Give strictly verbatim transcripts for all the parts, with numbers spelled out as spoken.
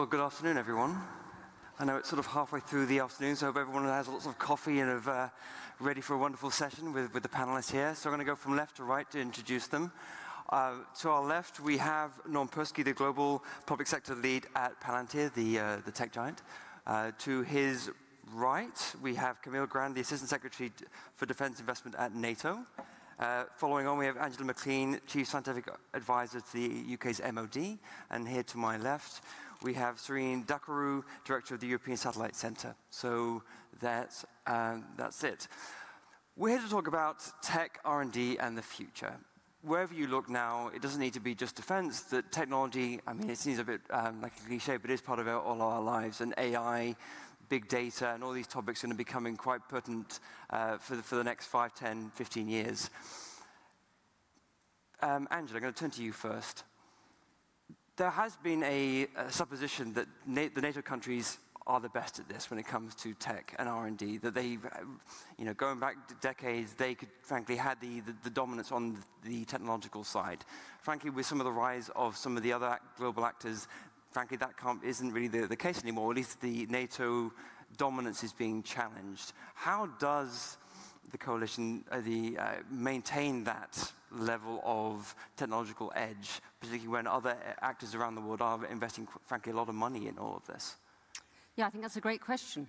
Well, good afternoon, everyone. I know it's sort of halfway through the afternoon, so I hope everyone has lots of coffee and are uh, ready for a wonderful session with, with the panelists here. So I'm going to go from left to right to introduce them. Uh, to our left, we have Noam Persky, the global public sector lead at Palantir, the, uh, the tech giant. Uh, to his right, we have Camille Grand, the Assistant Secretary for Defense Investment at NATO. Uh, following on, we have Angela McLean, Chief Scientific Advisor to the U K's M O D. And here to my left, we have Sorin Ducaru, Director of the European Satellite Centre. So that's, um, that's it. We're here to talk about tech, R and D, and the future. Wherever you look now, it doesn't need to be just defense. The technology, I mean, it seems a bit um, like a cliche, but it is part of our, all our lives. And A I, big data, and all these topics are going to be becoming quite pertinent uh, for, the, for the next five, ten, fifteen years. Um, Angela, I'm going to turn to you first. There has been a, a supposition that Na the NATO countries are the best at this when it comes to tech and R and D, that they, you know, going back decades, they could frankly had the, the, the dominance on the technological side. Frankly, with some of the rise of some of the other global actors, frankly, that can't, isn't really the, the case anymore, or at least the NATO dominance is being challenged. How does the coalition uh, the, uh, maintain that level of technological edge, particularly when other actors around the world are investing, frankly, a lot of money in all of this? Yeah, I think that's a great question.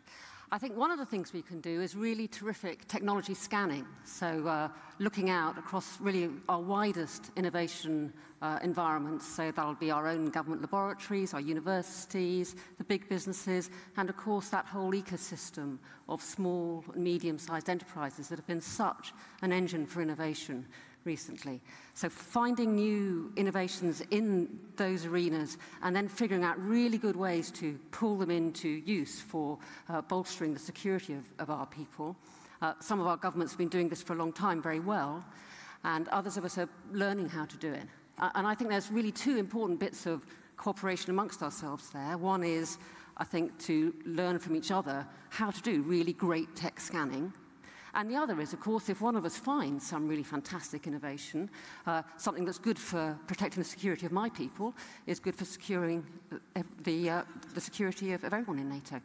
I think one of the things we can do is really terrific technology scanning. So uh, looking out across really our widest innovation uh, environments, so that'll be our own government laboratories, our universities, the big businesses, and of course that whole ecosystem of small and medium-sized enterprises that have been such an engine for innovation recently. So finding new innovations in those arenas and then figuring out really good ways to pull them into use for uh, bolstering the security of, of our people. Uh, some of our governments have been doing this for a long time very well, and others of us are learning how to do it. Uh, and I think there's really two important bits of cooperation amongst ourselves there. One is, I think, to learn from each other how to do really great tech scanning. And the other is, of course, if one of us finds some really fantastic innovation, uh, something that's good for protecting the security of my people is good for securing the, uh, the security of, of everyone in NATO.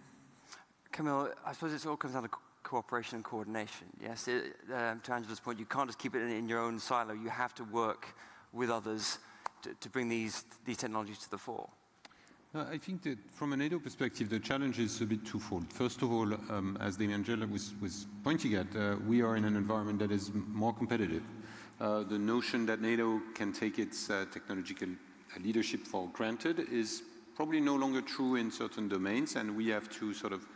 Camille, I suppose it all comes down to co cooperation and coordination. Yes, it, um, to Angela's point, you can't just keep it in, in your own silo. You have to work with others to, to bring these, these technologies to the fore. I think that from a NATO perspective, the challenge is a bit twofold. First of all, um, as Dame Angela was, was pointing at, uh, we are in an environment that is more competitive. Uh, the notion that NATO can take its uh, technological leadership for granted is probably no longer true in certain domains, and we have to sort of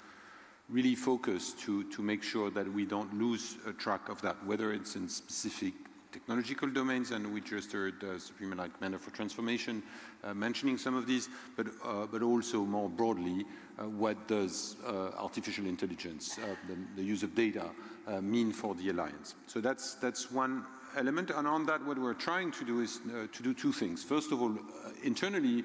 really focus to, to make sure that we don't lose a track of that, whether it's in specific technological domains, and we just heard uh, Supreme Allied Commander for Transformation uh, mentioning some of these, but, uh, but also more broadly, uh, what does uh, artificial intelligence, uh, the, the use of data, uh, mean for the Alliance? So that's, that's one element, and on that what we're trying to do is uh, to do two things. First of all, uh, internally,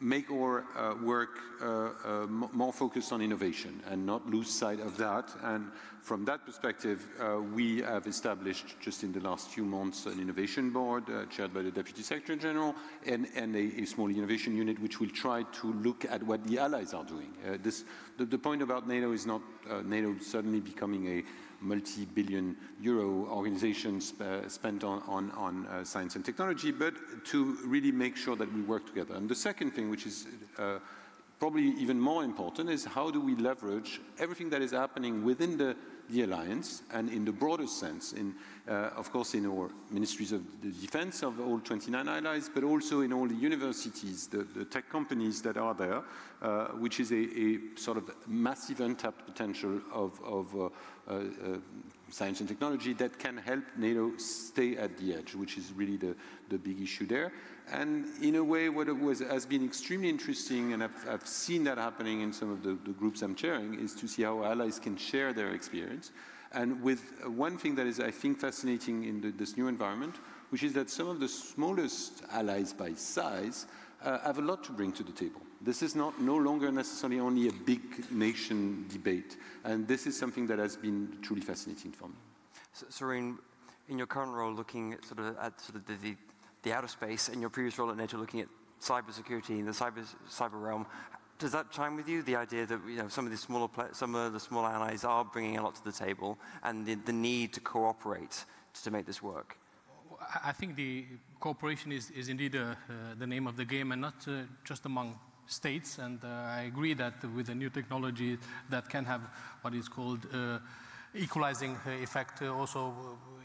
make our uh, work uh, uh, more focused on innovation and not lose sight of that. And from that perspective, uh, we have established just in the last few months an innovation board uh, chaired by the Deputy Secretary General and, and a, a small innovation unit which will try to look at what the allies are doing. Uh, this, the, the point about NATO is not uh, NATO suddenly becoming a multi-billion euro organizations uh, spent on, on, on uh, science and technology, but to really make sure that we work together. And the second thing, which is uh, probably even more important, is how do we leverage everything that is happening within the, the Alliance and in the broader sense, in, uh, of course in our ministries of the defense of all twenty-nine allies, but also in all the universities, the, the tech companies that are there, uh, which is a, a sort of massive untapped potential of, of uh, Uh, uh, science and technology that can help NATO stay at the edge, which is really the, the big issue there. And in a way, what it was, has been extremely interesting, and I've, I've seen that happening in some of the, the groups I'm chairing, is to see how allies can share their experience. And with one thing that is, I think, fascinating in the, this new environment, which is that some of the smallest allies by size uh, have a lot to bring to the table. This is not no longer necessarily only a big nation debate, and this is something that has been truly fascinating for me. So, Sorin, in your current role, looking at sort of at sort of the, the, the outer space, and your previous role at NATO, looking at cybersecurity in the cyber cyber realm, does that chime with you? The idea that you know some of the smaller some of the smaller allies are bringing a lot to the table, and the, the need to cooperate to make this work. I think the cooperation is, is indeed uh, uh, the name of the game, and not uh, just among states. And uh, I agree that with the new technology, that can have what is called uh, equalizing effect. Uh, also,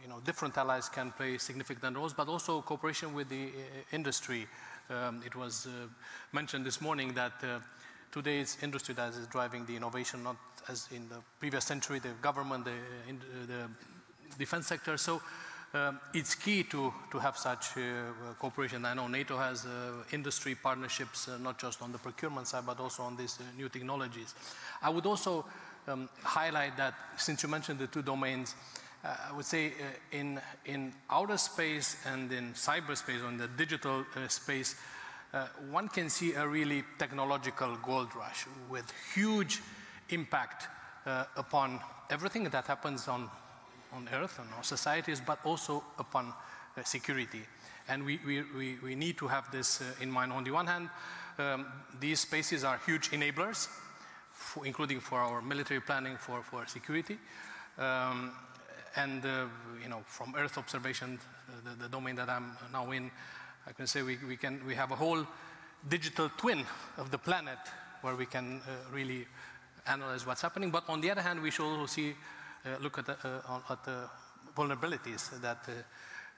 you know, different allies can play significant roles, but also cooperation with the uh, industry. Um, it was uh, mentioned this morning that uh, today it's industry that is driving the innovation, not as in the previous century, the government, the, in, uh, the defense sector. So um, it's key to, to have such uh, cooperation. I know NATO has uh, industry partnerships, uh, not just on the procurement side, but also on these uh, new technologies. I would also um, highlight that, since you mentioned the two domains, Uh, I would say uh, in, in outer space and in cyberspace, on the digital uh, space, uh, one can see a really technological gold rush with huge impact uh, upon everything that happens on, on Earth and our societies, but also upon uh, security. And we, we, we, we need to have this uh, in mind. On the one hand, um, these spaces are huge enablers, for, including for our military planning, for, for security. Um, And, uh, you know, from Earth observation, uh, the, the domain that I'm now in, I can say we, we, can, we have a whole digital twin of the planet where we can uh, really analyze what's happening. But on the other hand, we should also see, uh, look at the, uh, at the vulnerabilities that uh,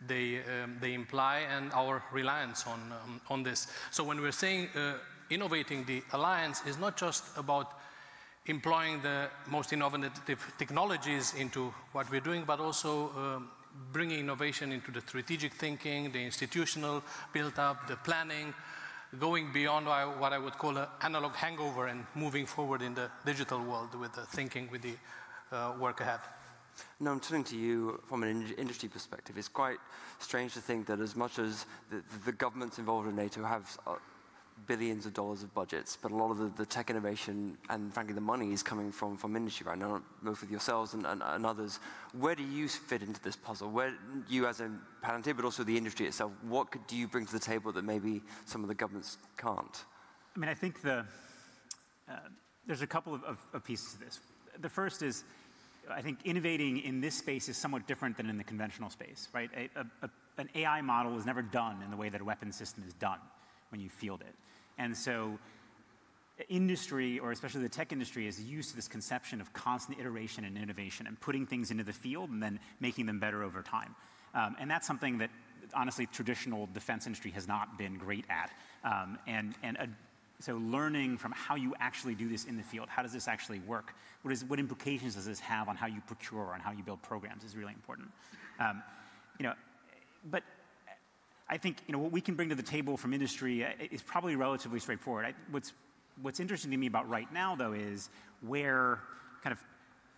they, um, they imply and our reliance on, um, on this. So when we're saying uh, innovating the alliance is not just about employing the most innovative technologies into what we're doing, but also um, bringing innovation into the strategic thinking, the institutional build-up, the planning, going beyond what I would call an analog hangover and moving forward in the digital world with the thinking, with the uh, work ahead. No, I'm turning to you from an industry perspective. It's quite strange to think that as much as the, the governments involved in NATO have uh, billions of dollars of budgets, but a lot of the, the tech innovation and, frankly, the money is coming from, from industry right now, both with yourselves and, and, and others. Where do you fit into this puzzle? Where you as a Palantir, but also the industry itself, what could, do you bring to the table that maybe some of the governments can't? I mean, I think the, uh, there's a couple of, of, of pieces to this. The first is, I think innovating in this space is somewhat different than in the conventional space, right? A, a, a, an A I model is never done in the way that a weapons system is done when you field it. And so industry, or especially the tech industry, is used to this conception of constant iteration and innovation and putting things into the field and then making them better over time. Um, and that's something that, honestly, traditional defense industry has not been great at. Um, and and uh, so learning from how you actually do this in the field, how does this actually work? What, is, what implications does this have on how you procure and how you build programs is really important. Um, you know, but I think you know, what we can bring to the table from industry is probably relatively straightforward. I, what's, what's interesting to me about right now, though, is where kind of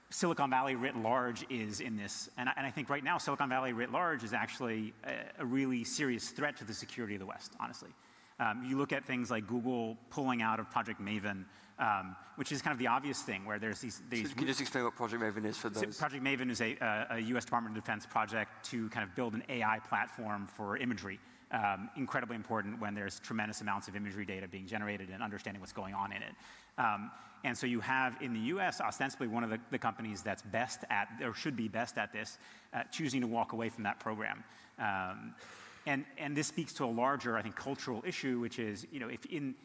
Silicon Valley writ large is in this. And I, and I think right now, Silicon Valley writ large is actually a, a really serious threat to the security of the West, honestly. Um, you look at things like Google pulling out of Project Maven, um, which is kind of the obvious thing, where there's these... these so can you just explain what Project Maven is for those? So Project Maven is a, a U S Department of Defense project to kind of build an A I platform for imagery. Um, incredibly important when there's tremendous amounts of imagery data being generated and understanding what's going on in it. Um, and so you have, in the U S, ostensibly one of the, the companies that's best at, or should be best at this, uh, choosing to walk away from that program. Um, and, and this speaks to a larger, I think, cultural issue, which is, you know, if in...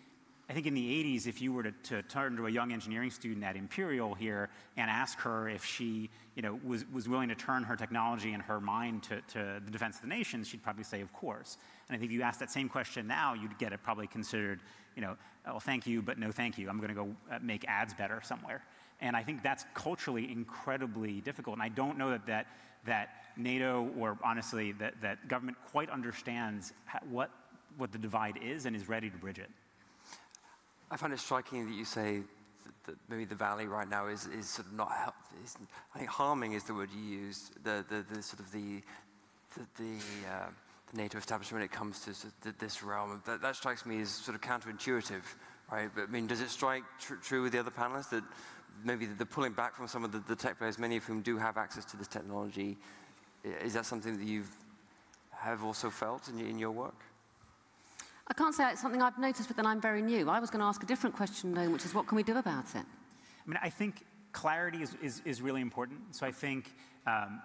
I think in the eighties, if you were to, to turn to a young engineering student at Imperial here and ask her if she you know, was, was willing to turn her technology and her mind to, to the defense of the nation, she'd probably say, of course. And I think if you ask that same question now, you'd get it probably considered, you know, oh, thank you, but no thank you. I'm going to go make ads better somewhere. And I think that's culturally incredibly difficult. And I don't know that, that, that NATO or, honestly, that, that government quite understands what, what the divide is and is ready to bridge it. I find it striking that you say that, that maybe the valley right now is, is sort of not help, is, I think harming is the word you used, the, the, the sort of the, the, the, uh, the NATO establishment when it comes to sort of this realm. That, that strikes me as sort of counterintuitive, right? But I mean, does it strike tr true with the other panelists that maybe they're pulling back from some of the, the tech players, many of whom do have access to this technology? Is that something that you have also felt in, in your work? I can't say it's something I've noticed, but then I'm very new. I was going to ask a different question, though, which is what can we do about it? I mean, I think clarity is, is, is really important. So I think um,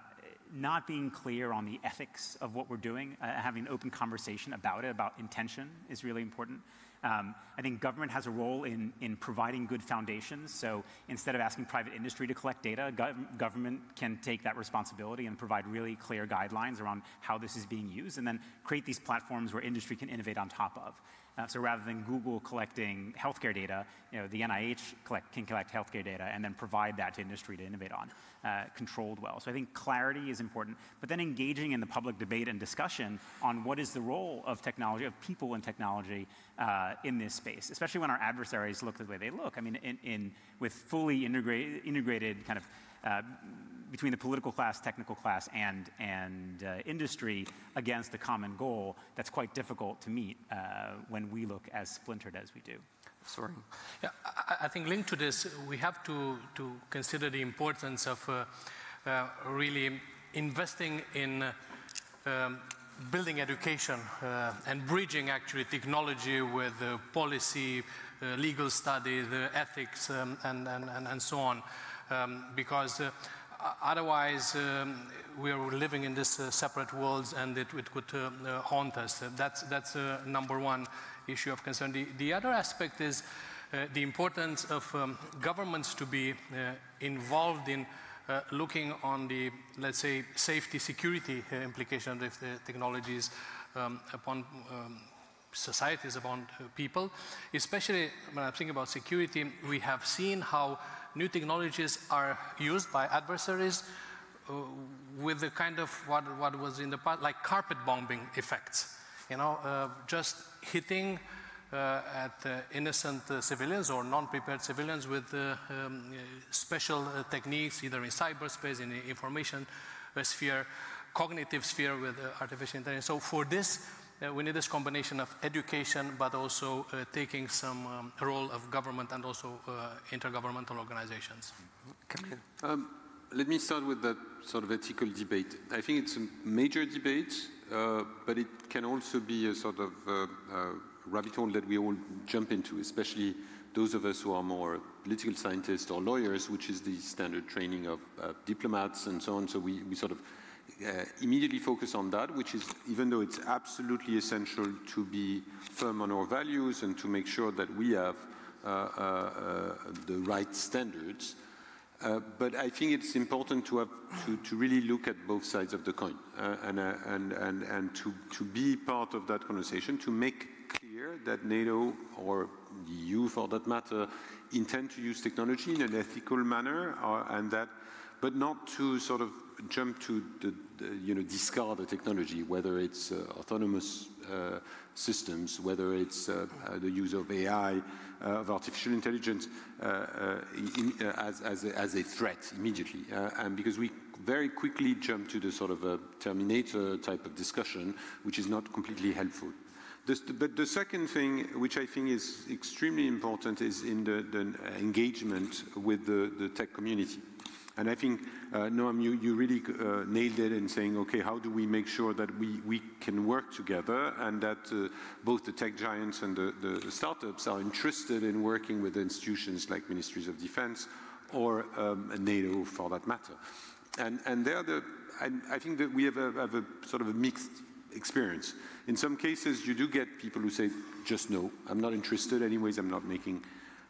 not being clear on the ethics of what we're doing, uh, having an open conversation about it, about intention, is really important. Um, I think government has a role in, in providing good foundations. So instead of asking private industry to collect data, gov government can take that responsibility and provide really clear guidelines around how this is being used, and then create these platforms where industry can innovate on top of. Uh, so rather than Google collecting healthcare data, you know, the N I H collect, can collect healthcare data and then provide that to industry to innovate on, uh, controlled well. So I think clarity is important, but then engaging in the public debate and discussion on what is the role of technology, of people in technology uh, in this space, especially when our adversaries look the way they look. I mean, in, in, with fully integrate, integrated kind of uh, between the political class, technical class, and, and uh, industry against a common goal that's quite difficult to meet uh, when we look as splintered as we do. Sorry. Yeah, I, I think linked to this, we have to, to consider the importance of uh, uh, really investing in uh, um, building education uh, and bridging actually technology with uh, policy, uh, legal study, the ethics, um, and, and, and, and so on, um, because uh, otherwise, um, we are living in this uh, separate worlds, and it, it could uh, uh, haunt us. That's, that's uh, number one issue of concern. The, the other aspect is uh, the importance of um, governments to be uh, involved in uh, looking on the, let's say, safety, security uh, implications of the technologies um, upon um, societies, upon uh, people. Especially when I think about security, we have seen how new technologies are used by adversaries uh, with the kind of what, what was in the past, like carpet bombing effects, you know, uh, just hitting uh, at uh, innocent uh, civilians or non-prepared civilians with uh, um, uh, special uh, techniques, either in cyberspace, in the information sphere, cognitive sphere with uh, artificial intelligence. So for this, Uh, we need this combination of education, but also uh, taking some um, role of government and also uh, intergovernmental organizations. Okay. Um, let me start with that sort of ethical debate. I think it's a major debate, uh, but it can also be a sort of uh, uh, rabbit hole that we all jump into, especially those of us who are more political scientists or lawyers, which is the standard training of uh, diplomats and so on. So we, we sort of Uh, immediately focus on that, which is, even though it's absolutely essential to be firm on our values and to make sure that we have uh, uh, uh, the right standards, uh, but I think it's important to have to, to really look at both sides of the coin uh, and, uh, and and and to to be part of that conversation, to make clear that NATO or the E U, for that matter, intend to use technology in an ethical manner, or, and that, but not to sort of jump to, the, the, you know, discard the technology, whether it's uh, autonomous uh, systems, whether it's uh, uh, the use of A I, uh, of artificial intelligence, uh, uh, in, uh, as, as, a, as a threat immediately. Uh, and because we very quickly jump to the sort of a Terminator type of discussion, which is not completely helpful. This, but the second thing, which I think is extremely important, is in the, the engagement with the, the tech community. And I think, uh, Noam, you, you really uh, nailed it in saying, okay, how do we make sure that we, we can work together, and that uh, both the tech giants and the, the, the startups are interested in working with institutions like Ministries of Defense or um, NATO, for that matter. And, and there, the, and I think that we have a, have a sort of a mixed experience. In some cases, you do get people who say, just no, I'm not interested, anyways, I'm not making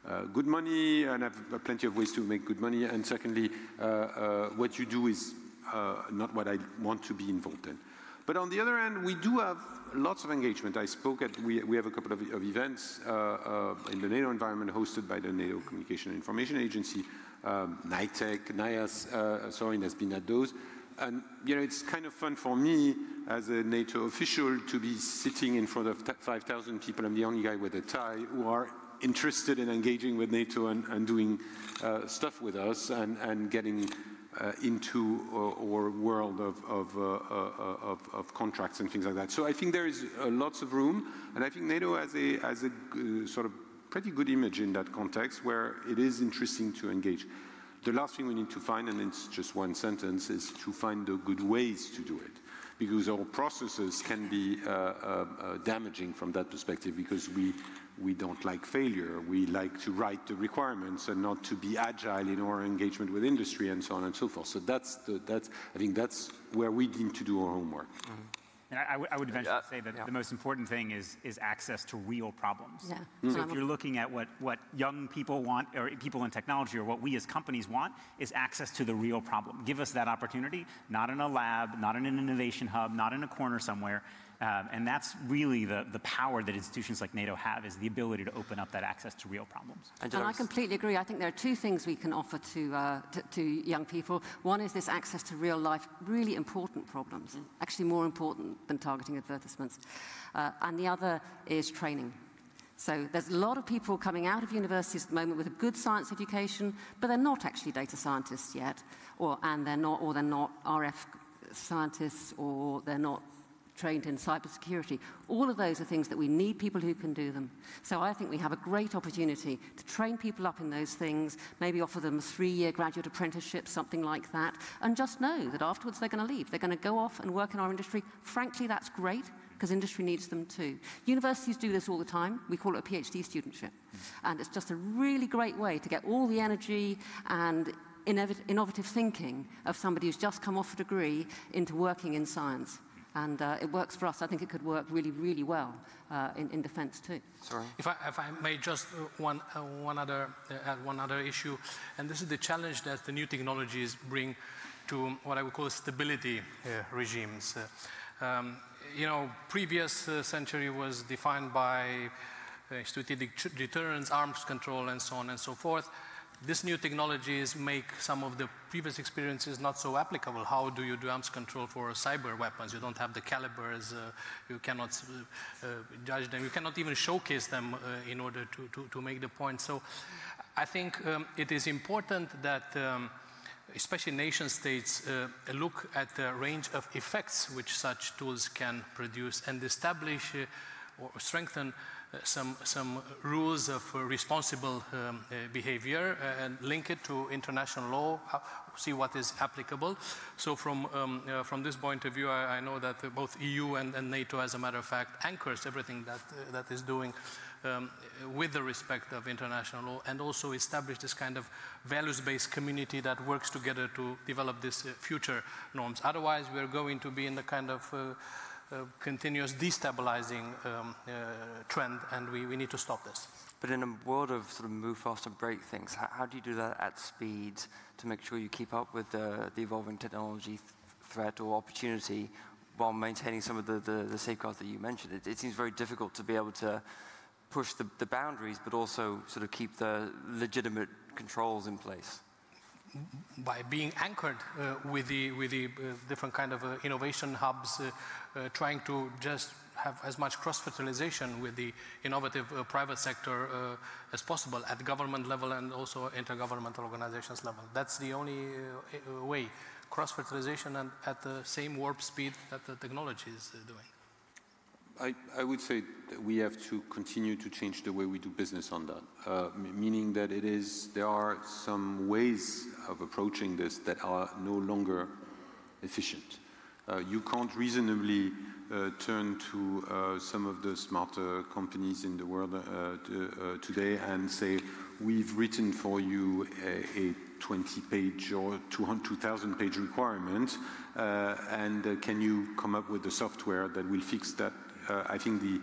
Uh, good money, and I've plenty of ways to make good money, and secondly, uh, uh, what you do is uh, not what I want to be involved in. But on the other hand, we do have lots of engagement. I spoke at, we, we have a couple of, of events uh, uh, in the NATO environment hosted by the NATO Communication and Information Agency, um, NITEC, N I A S, uh, Sorin has been at those. And, you know, it's kind of fun for me as a NATO official to be sitting in front of five thousand people. I'm the only guy with a tie who are interested in engaging with NATO and, and doing uh, stuff with us, and, and getting uh, into uh, our world of, of, uh, uh, of, of contracts and things like that. So I think there is uh, lots of room, and I think NATO has a, has a uh, sort of pretty good image in that context, where it is interesting to engage. The last thing we need to find, and it's just one sentence, is to find the good ways to do it. because our processes can be uh, uh, uh, damaging from that perspective, because we, we don't like failure. We like to write the requirements and not to be agile in our engagement with industry and so on and so forth. So that's, the, that's I think that's where we need to do our homework. Mm-hmm. And I, I would eventually say that yeah. the most important thing is, is access to real problems. Yeah. Mm-hmm. So if you're looking at what, what young people want, or people in technology, or what we as companies want, is access to the real problem. Give us that opportunity, not in a lab, not in an innovation hub, not in a corner somewhere. Um, and that's really the, the power that institutions like NATO have, is the ability to open up that access to real problems. And I completely agree. I think there are two things we can offer to, uh, to, to young people. One is this access to real life, really important problems, mm. actually more important than targeting advertisements. Uh, and the other is training. So there's a lot of people coming out of universities at the moment with a good science education, but they're not actually data scientists yet, or, and they're not, or they're not R F scientists, or they're not trained in cybersecurity. All of those are things that we need people who can do them. So I think we have a great opportunity to train people up in those things, maybe offer them a three-year graduate apprenticeship, something like that, and just know that afterwards they're going to leave. They're going to go off and work in our industry. Frankly, that's great, because industry needs them too. Universities do this all the time. We call it a PhD studentship. And it's just a really great way to get all the energy and innovative thinking of somebody who's just come off a degree into working in science. And uh, it works for us. I think it could work really, really well uh, in, in defense too. Sorry. If I, if I may just one, uh, one other, uh, add one other issue, and this is the challenge that the new technologies bring to what I would call stability yeah. regimes. Uh, um, you know, previous uh, century was defined by uh, strategic deterrence, arms control, and so on and so forth. These new technologies make some of the previous experiences not so applicable. How do you do arms control for cyber weapons? You don't have the calibers, uh, you cannot uh, uh, judge them, you cannot even showcase them uh, in order to, to, to make the point. So I think um, it is important that um, especially nation states uh, look at the range of effects which such tools can produce and establish uh, or strengthen Some, some rules of uh, responsible um, uh, behavior uh, and link it to international law, uh, see what is applicable. So from, um, uh, from this point of view, I, I know that uh, both E U and, and NATO, as a matter of fact, anchors everything that, uh, that is doing um, with the respect of international law, and also establish this kind of values-based community that works together to develop these uh, future norms. Otherwise, we're going to be in the kind of uh, Uh, continuous destabilizing um, uh, trend, and we, we need to stop this. But in a world of sort of move fast and break things, how, how do you do that at speed to make sure you keep up with the, the evolving technology th threat or opportunity while maintaining some of the, the, the safeguards that you mentioned? It, it seems very difficult to be able to push the, the boundaries, but also sort of keep the legitimate controls in place. By being anchored uh, with the, with the uh, different kind of uh, innovation hubs, uh, uh, trying to just have as much cross-fertilization with the innovative uh, private sector uh, as possible at government level and also intergovernmental organizations level. That's the only uh, way, cross-fertilization and at the same warp speed that the technology is uh, doing. I, I would say that we have to continue to change the way we do business on that, uh, meaning that it is, there are some ways of approaching this that are no longer efficient. Uh, you can't reasonably uh, turn to uh, some of the smarter companies in the world uh, to, uh, today and say, we've written for you a, a twenty page or two thousand page requirement, uh, and uh, can you come up with the software that will fix that? Uh, I think the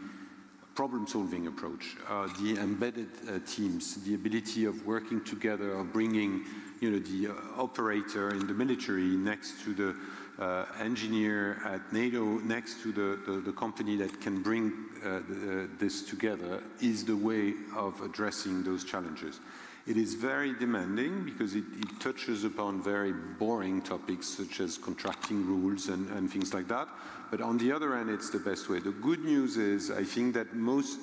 problem-solving approach, uh, the embedded uh, teams, the ability of working together, of bringing, you know, the uh, operator in the military next to the uh, engineer at NATO, next to the, the, the company that can bring uh, the, uh, this together, is the way of addressing those challenges. It is very demanding because it, it touches upon very boring topics such as contracting rules and, and things like that. But on the other end, it's the best way. The good news is I think that most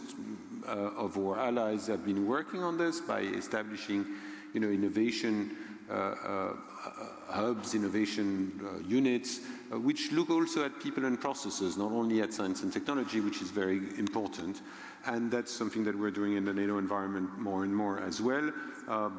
uh, of our allies have been working on this by establishing, you know, innovation uh, uh, hubs, innovation uh, units, uh, which look also at people and processes, not only at science and technology, which is very important. And that's something that we're doing in the NATO environment more and more as well. Uh, uh,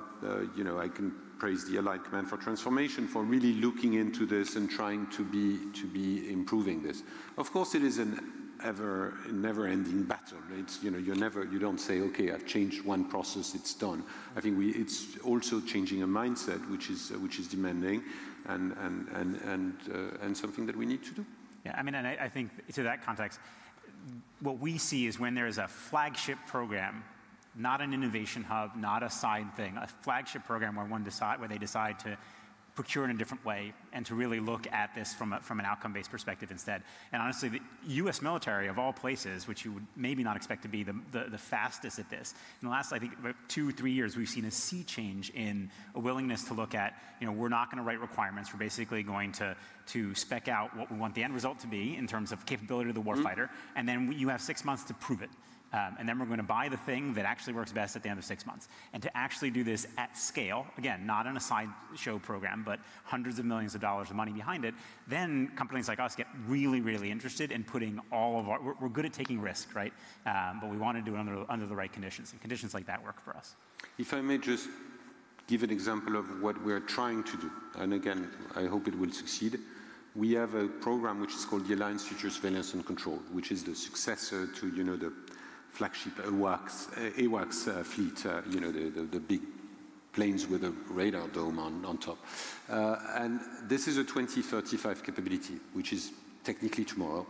you know, I can praise the Allied Command for Transformation for really looking into this and trying to be to be improving this. Of course, it is an ever never-ending battle. It's, you know, you're never you don't say, okay, I've changed one process, it's done. I think we it's also changing a mindset, which is uh, which is demanding, and and and and uh, and something that we need to do. Yeah, I mean, and I, I think to that context, what we see is when there is a flagship program. Not an innovation hub, not a side thing, a flagship program where one decide where they decide to procure in a different way and to really look at this from a, from an outcome-based perspective instead. And honestly, the U S military of all places, which you would maybe not expect to be the, the, the fastest at this, in the last, I think, about two, three years, we've seen a sea change in a willingness to look at, you know, we're not going to write requirements. We're basically going to, to spec out what we want the end result to be in terms of capability of the warfighter, mm-hmm. and then we, you have six months to prove it. Um, and then we're going to buy the thing that actually works best at the end of six months. And to actually do this at scale, again, not in a sideshow program, but hundreds of millions of dollars of money behind it, then companies like us get really, really interested in putting all of our, we're, we're good at taking risk, right? Um, but we want to do it under, under the right conditions, and conditions like that work for us. If I may just give an example of what we're trying to do, and again, I hope it will succeed. We have a program which is called the Alliance Future Surveillance and Control, which is the successor to, you know, the flagship AWACS, AWACS uh, fleet, uh, you know, the, the, the big planes with a radar dome on, on top. Uh, and this is a twenty thirty-five capability, which is technically tomorrow.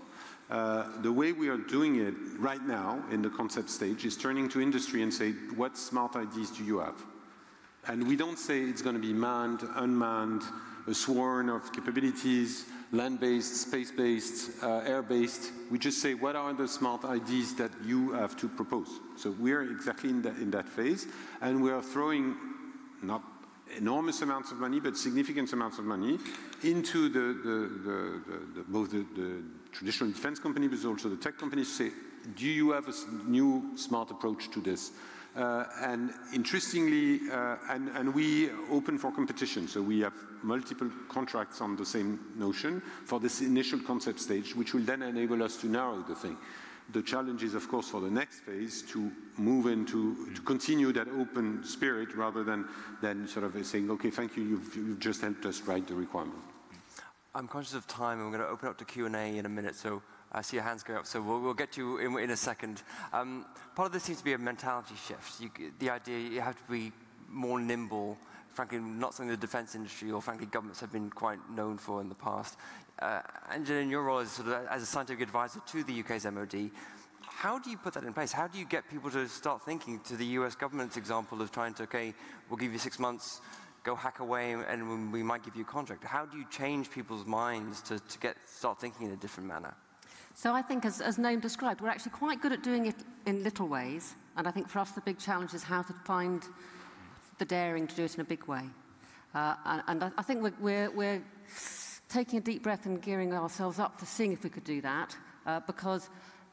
Uh, the way we are doing it right now in the concept stage is turning to industry and say, what smart I Ds do you have? And we don't say it's going to be manned, unmanned, a swarm of capabilities, land-based, space-based, uh, air-based. We just say, what are the smart I Ds that you have to propose? So we're exactly in, the, in that phase, and we are throwing not enormous amounts of money, but significant amounts of money into the, the, the, the, the, both the, the traditional defense companies, but also the tech companies to say, do you have a new smart approach to this? Uh, and interestingly, uh, and, and we open for competition, so we have multiple contracts on the same notion for this initial concept stage, which will then enable us to narrow the thing. The challenge is, of course, for the next phase to move into, to continue that open spirit rather than, than sort of saying, okay, thank you, you've, you've just helped us write the requirement. I'm conscious of time, and we're going to open up to Q and A in a minute, so I see your hands going up, so we'll, we'll get you in, in a second. Um, part of this seems to be a mentality shift. You, the idea you have to be more nimble, frankly, not something the defense industry or, frankly, governments have been quite known for in the past. Uh, Angela, in your role as, sort of, as a scientific advisor to the U K's M O D, how do you put that in place? How do you get people to start thinking, to the U S government's example of trying to, okay, we'll give you six months, go hack away, and we might give you a contract. How do you change people's minds to, to get start thinking in a different manner? So I think, as, as Noam described, we're actually quite good at doing it in little ways. And I think for us, the big challenge is how to find the daring to do it in a big way. Uh, and, and I, I think we're, we're, we're taking a deep breath and gearing ourselves up to seeing if we could do that. Uh, because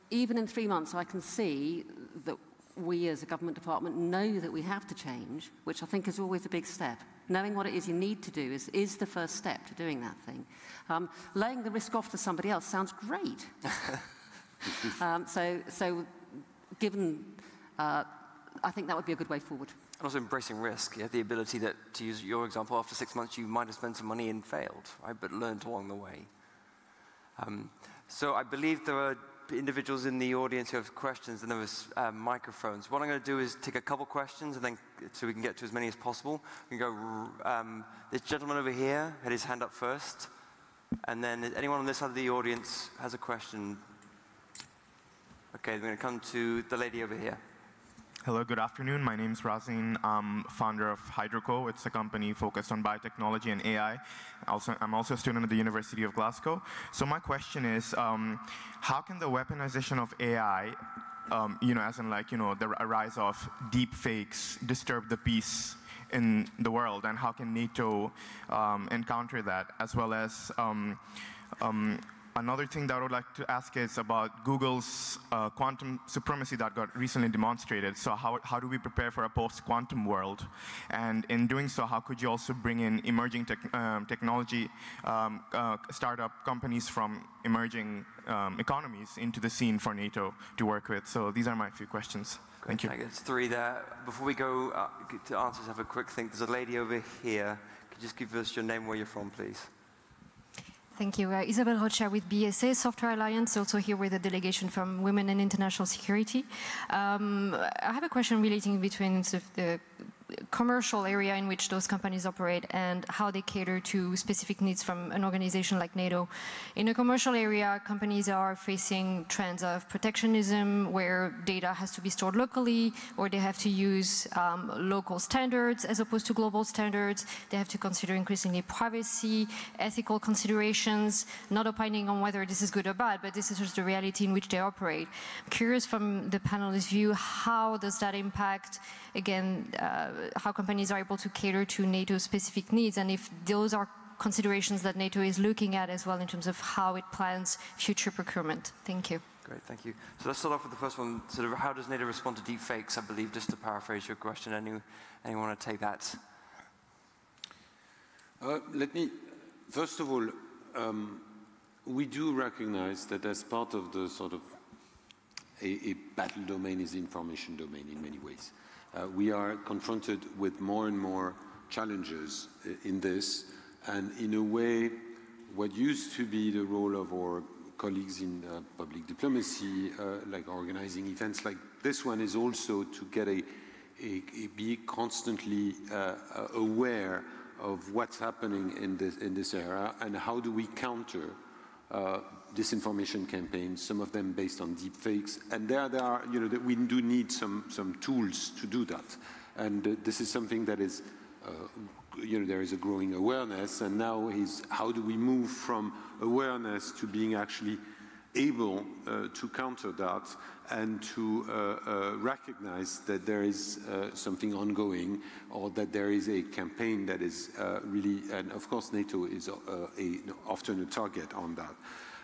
even in three months, I can see that we as a government department know that we have to change, which I think is always a big step. Knowing what it is you need to do is, is the first step to doing that thing. Um, laying the risk off to somebody else sounds great. um, so, so given, uh, I think that would be a good way forward. And also embracing risk, yeah, the ability that, to use your example, after six months you might have spent some money and failed, right, but learned along the way. Um, so I believe there are individuals in the audience who have questions, and there was uh, microphones. What I'm going to do is take a couple questions, and then so we can get to as many as possible. We can go. Um, this gentleman over here had his hand up first, and then anyone on this side of the audience has a question. Okay, we're going to come to the lady over here. Hello, good afternoon. My name is Razin. I'm founder of HydroCo. It's a company focused on biotechnology and A I. Also, I'm also a student at the University of Glasgow. So my question is, um, how can the weaponization of A I, um, you know, as in like, you know, the rise of deep fakes disturb the peace in the world? And how can NATO um, encounter that, as well as um, um, Another thing that I would like to ask is about Google's uh, quantum supremacy that got recently demonstrated. So how, how do we prepare for a post-quantum world? And in doing so, how could you also bring in emerging tech, um, technology um, uh, startup companies from emerging um, economies into the scene for NATO to work with? So these are my few questions. Thank you. I guess three there. Before we go uh, to answers, have a quick think. There's a lady over here. Could you just give us your name, where you're from, please? Thank you. Uh, Isabel Rocha with B S A Software Alliance, also here with a delegation from Women and International Security. Um, I have a question relating between sort of the commercial area in which those companies operate and how they cater to specific needs from an organization like NATO. In the commercial area, companies are facing trends of protectionism where data has to be stored locally, or they have to use um, local standards as opposed to global standards. They have to consider increasingly privacy, ethical considerations, not opining on whether this is good or bad, but this is just the reality in which they operate. I'm curious from the panelists' view, how does that impact, again, uh, how companies are able to cater to NATO's specific needs, and if those are considerations that NATO is looking at as well in terms of how it plans future procurement. Thank you. Great, thank you. So let's start off with the first one, sort of how does NATO respond to deep fakes, I believe, just to paraphrase your question. Anyone, anyone want to take that? Uh, let me, first of all, um, we do recognize that as part of the sort of a, a battle domain is the information domain in many ways. Uh, we are confronted with more and more challenges in this, and in a way what used to be the role of our colleagues in uh, public diplomacy, uh, like organizing events like this one, is also to get a, a, a be constantly uh, aware of what's happening in this, in this era, and how do we counter uh, disinformation campaigns, some of them based on deep fakes, and there, there are, you know, that we do need some some tools to do that, and uh, this is something that is, uh, you know, there is a growing awareness, and now is how do we move from awareness to being actually able uh, to counter that, and to uh, uh, recognize that there is uh, something ongoing, or that there is a campaign that is uh, really, and of course NATO is uh, a, you know, often a target on that.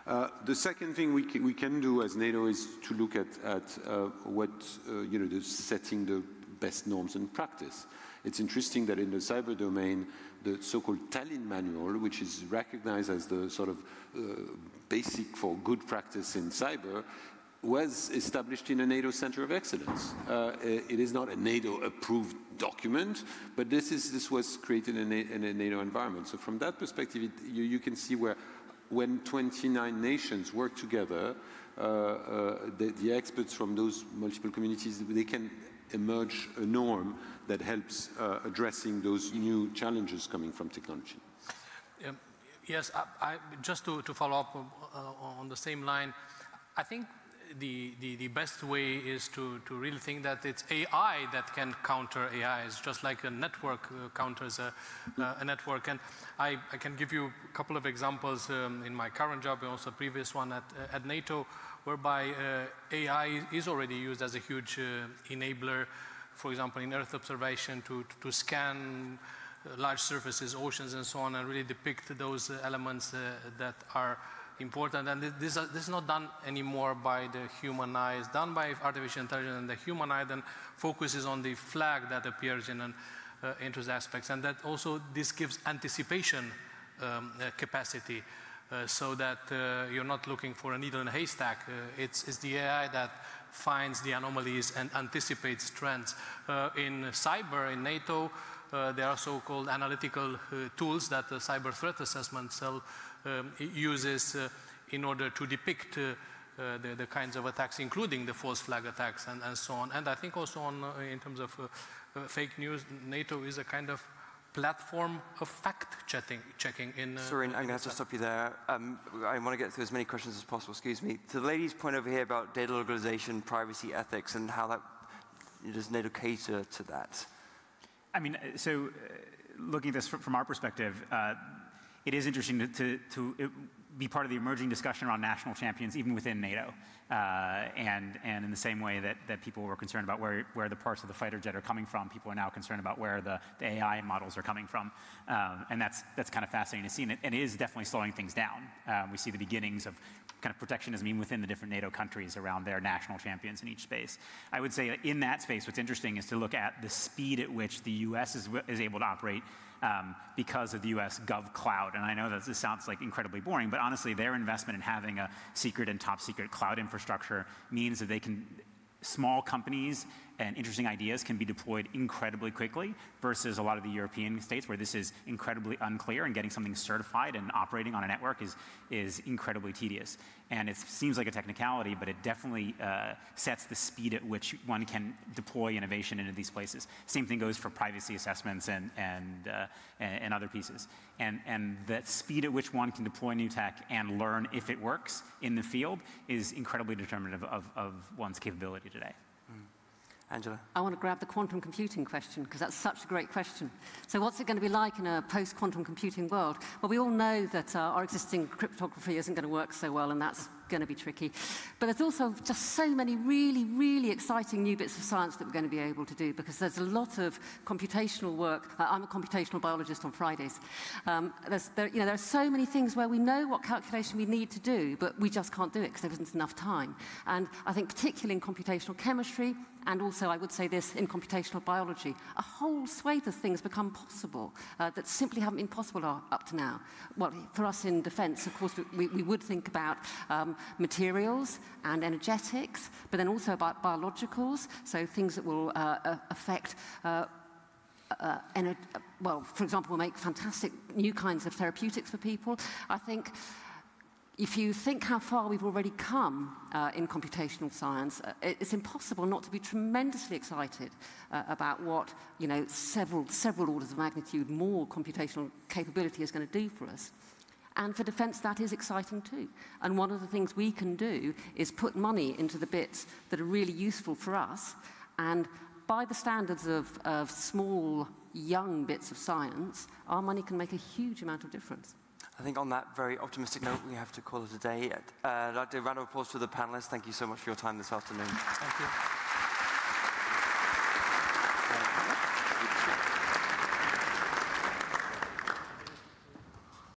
Uh, the second thing we, we can do as NATO is to look at, at uh, what, uh, you know, the setting the best norms in practice. It's interesting that in the cyber domain, the so-called Tallinn Manual, which is recognized as the sort of uh, basic for good practice in cyber, was established in a NATO Center of Excellence. Uh, it is not a NATO-approved document, but this is this was created in a, in a NATO environment. So from that perspective, it, you, you can see where, when twenty-nine nations work together, uh, uh, the, the experts from those multiple communities, they can emerge a norm that helps uh, addressing those new challenges coming from technology. Um, yes, I, I, just to, to follow up uh, on the same line, I think the, the, the best way is to, to really think that it's A I that can counter A I. It's just like a network uh, counters a, uh, a network. And I, I can give you a couple of examples um, in my current job and also a previous one at, uh, at NATO, whereby uh, A I is already used as a huge uh, enabler, for example, in Earth observation to, to, to scan large surfaces, oceans and so on, and really depict those elements uh, that are important, and this, uh, this is not done anymore by the human eye. It's done by artificial intelligence, and the human eye then focuses on the flag that appears in an uh, interest aspects, and that also this gives anticipation um, uh, capacity, uh, so that uh, you're not looking for a needle in a haystack. Uh, it's, it's the A I that finds the anomalies and anticipates trends. Uh, in cyber, in NATO, uh, there are so-called analytical uh, tools that the cyber threat assessment cell Um, it uses uh, in order to depict uh, uh, the, the kinds of attacks, including the false flag attacks and, and so on. And I think also on, uh, in terms of uh, uh, fake news, NATO is a kind of platform of fact-checking checking in... Uh, Sorin, I'm going to have to stop you there. Um, I want to get through as many questions as possible, excuse me. To the lady's point over here about data localization, privacy, ethics, and how that... does NATO cater to that? I mean, so uh, looking at this from our perspective, uh, it is interesting to, to, to be part of the emerging discussion around national champions, even within NATO, uh, and and in the same way that that people were concerned about where where the parts of the fighter jet are coming from, people are now concerned about where the, the A I models are coming from, um, and that's that's kind of fascinating to see, and it, and it is definitely slowing things down. Um, we see the beginnings of kind of protectionism even within the different NATO countries around their national champions in each space. I would say in that space, what's interesting is to look at the speed at which the U S is is able to operate. Um, because of the U S Gov Cloud. And I know that this sounds like incredibly boring, but honestly, their investment in having a secret and top secret cloud infrastructure means that they can, small companies and interesting ideas can be deployed incredibly quickly versus a lot of the European states where this is incredibly unclear and getting something certified and operating on a network is, is incredibly tedious. And it seems like a technicality, but it definitely uh, sets the speed at which one can deploy innovation into these places. Same thing goes for privacy assessments and, and, uh, and, and other pieces. And, and the speed at which one can deploy new tech and learn if it works in the field is incredibly determinative of, of one's capability today. Mm. Angela? I want to grab the quantum computing question because that's such a great question. So what's it going to be like in a post-quantum computing world? Well, we all know that uh, our existing cryptography isn't going to work so well, and that's going to be tricky. But there's also just so many really, really exciting new bits of science that we're going to be able to do because there's a lot of computational work. Uh, I'm a computational biologist on Fridays. Um, there's, there, you know, there are so many things where we know what calculation we need to do, but we just can't do it because there isn't enough time. And I think particularly in computational chemistry, and also, I would say this, in computational biology, a whole swathe of things become possible uh, that simply haven't been possible up to now. Well, for us in defense, of course, we, we would think about um, materials and energetics, but then also about biologicals, so things that will uh, affect uh, Uh, ener well, for example, we'll make fantastic new kinds of therapeutics for people. I think if you think how far we've already come uh, in computational science, uh, it's impossible not to be tremendously excited uh, about what, you know, several, several orders of magnitude more computational capability is going to do for us. And for defence, that is exciting too. And one of the things we can do is put money into the bits that are really useful for us, and by the standards of, of small, young bits of science, our money can make a huge amount of difference. I think on that very optimistic note, we have to call it a day. Uh, I'd like to round of applause for the panellists. Thank you so much for your time this afternoon. Thank you.